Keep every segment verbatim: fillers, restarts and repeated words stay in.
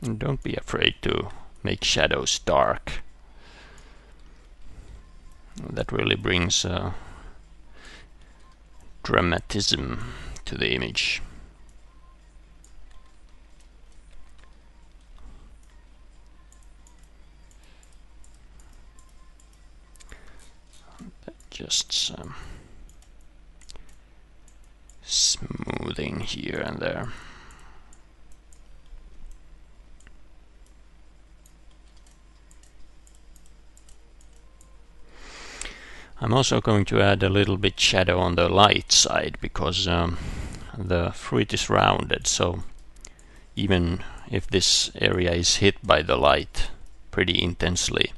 And don't be afraid to make shadows dark. That really brings uh, dramatism to the image. Just some smoothing here and there. I'm also going to add a little bit shadow on the light side, because um, the fruit is rounded, so even if this area is hit by the light pretty intensely,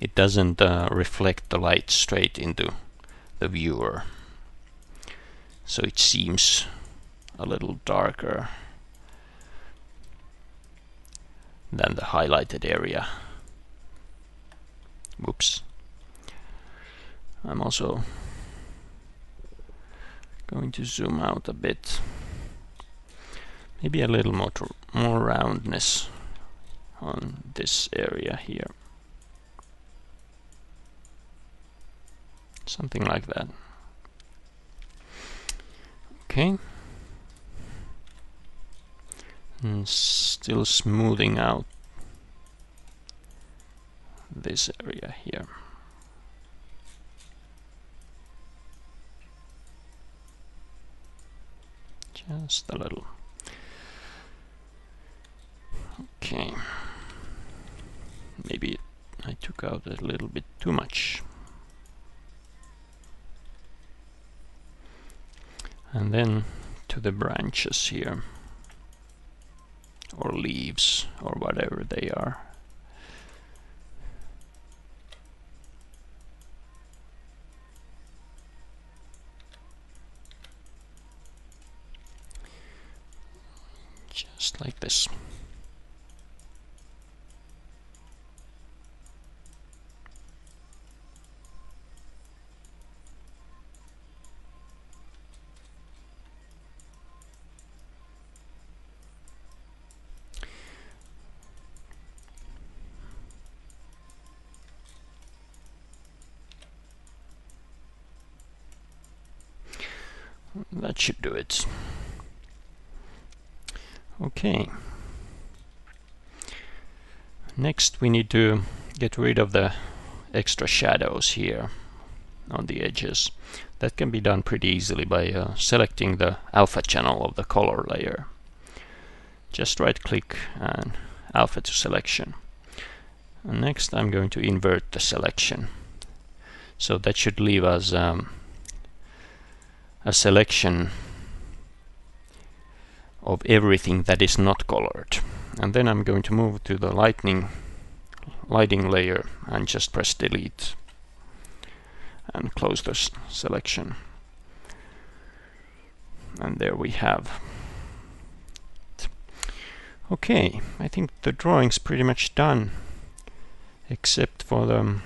it doesn't uh, reflect the light straight into the viewer. So it seems a little darker than the highlighted area. Whoops. I'm also going to zoom out a bit, maybe a little more, more roundness on this area here, something like that. Okay, and still smoothing out this area here. Just a little. Okay. Maybe I took out a little bit too much. And then to the branches here, or leaves, or whatever they are. Just like this. That should do it. Okay. Next we need to get rid of the extra shadows here on the edges. That can be done pretty easily by uh, selecting the alpha channel of the color layer. Just right click and alpha to selection. And next I'm going to invert the selection. So that should leave us um, a selection of everything that is not colored. And then I'm going to move to the lightning lighting layer and just press delete and close the selection. And there we have. Okay, I think the drawing's pretty much done, except for the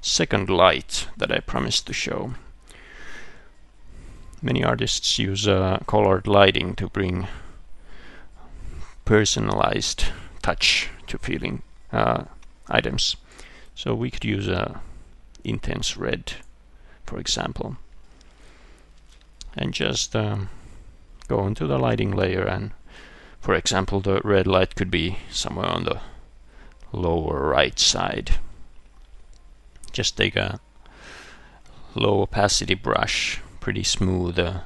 second light that I promised to show. Many artists use uh, colored lighting to bring personalized touch to feeling uh, items. So we could use a intense red, for example, and just um, go into the lighting layer. And for example, the red light could be somewhere on the lower right side. Just take a low opacity brush, pretty smooth, uh,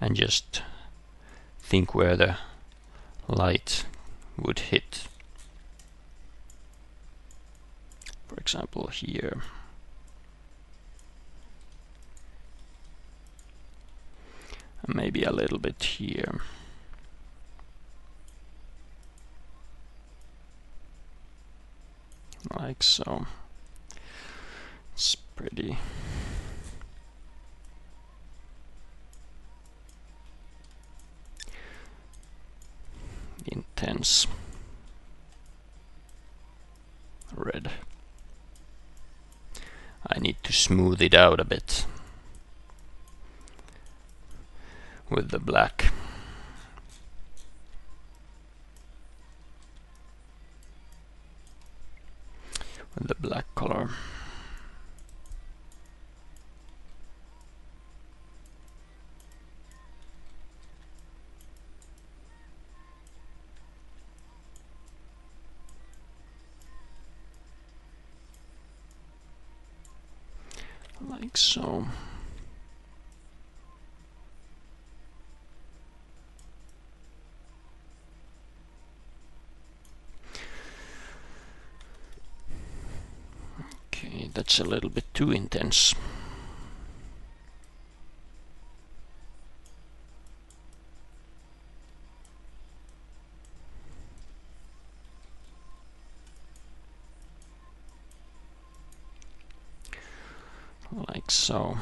and just think where the light would hit. For example, here. And maybe a little bit here. Like so. It's pretty. Intense red. I need to smooth it out a bit with the black. the black color. Like so. Okay, that's a little bit too intense. Like so.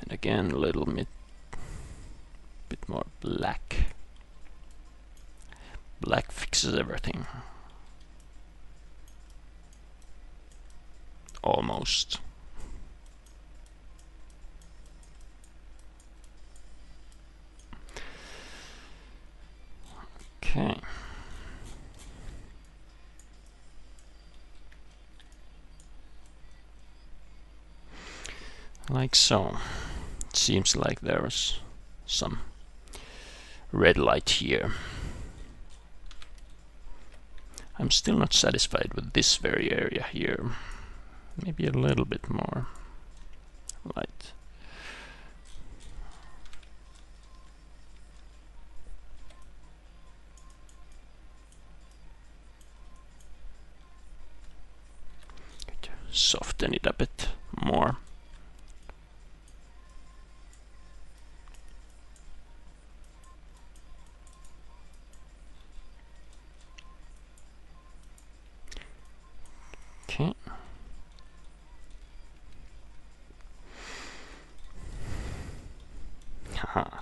And again, a little bit, bit more black. Black fixes everything. Almost. Okay. Like so. It seems like there's some red light here. I'm still not satisfied with this very area here. Maybe a little bit more light. Soften it a bit more.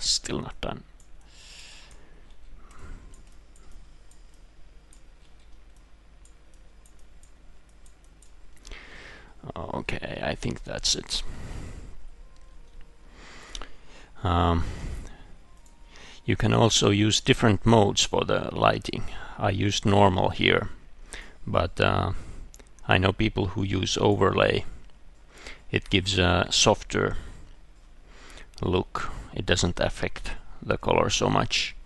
Still not done. Okay, I think that's it. Um, you can also use different modes for the lighting. I used normal here, but uh, I know people who use overlay. It gives a softer look. It doesn't affect the color so much.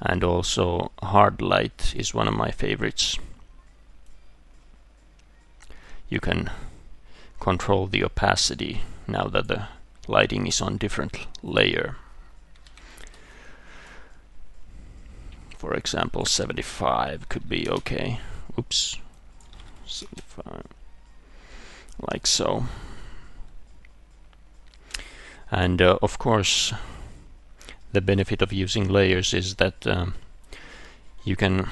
And also hard light is one of my favorites. You can control the opacity now that the lighting is on different layer. For example, seventy-five could be okay. Oops. seventy-five. Like so. And uh, of course, the benefit of using layers is that um, you can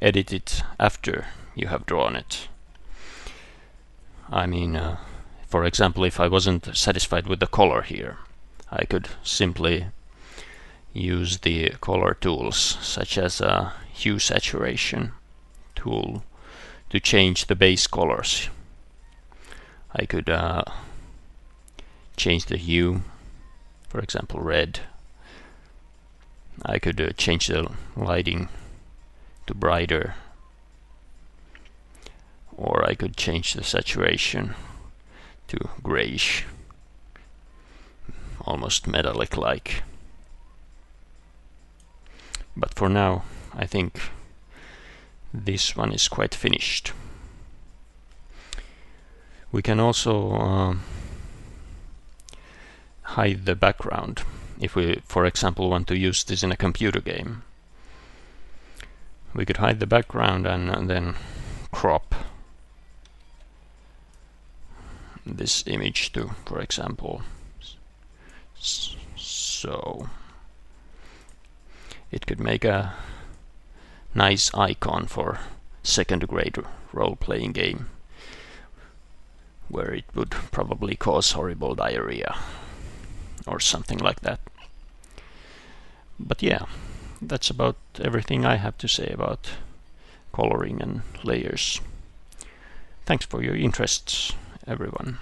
edit it after you have drawn it. I mean, uh, for example, if I wasn't satisfied with the color here, I could simply use the color tools, such as a hue saturation tool, to change the base colors. I could uh, change the hue, for example red. I could uh, change the lighting to brighter, or I could change the saturation to grayish, almost metallic like. But for now I think this one is quite finished. We can also uh, hide the background if we, for example, want to use this in a computer game. We could hide the background and, and then crop this image too, for example. So it could make a nice icon for second grade role-playing game, where it would probably cause horrible diarrhea or something like that. But yeah, that's about everything I have to say about coloring and layers. Thanks for your interest, everyone.